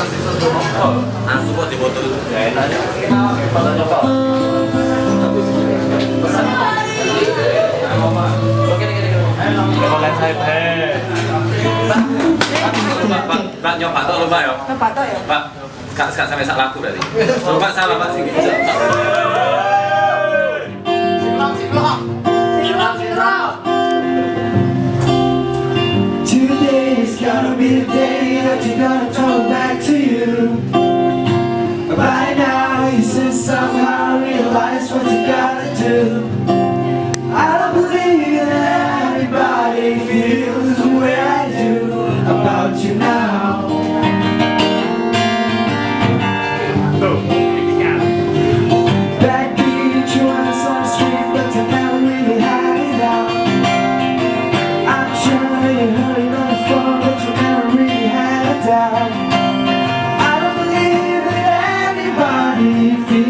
Langsung buat di botol ya enak coba nyoba tak lupa ya? Nyoba tak ya? Pak, gak sampai sak lagu berarti coba salah pak sini Gonna be the day that you're gonna talk back to you. By now you should somehow realize what you gotta do. I don't believe that everybody feels the way I do about you now. Backbeat, you on some street, but you never really had it out. I'm sure you heard it on the phone. I don't believe that anybody feels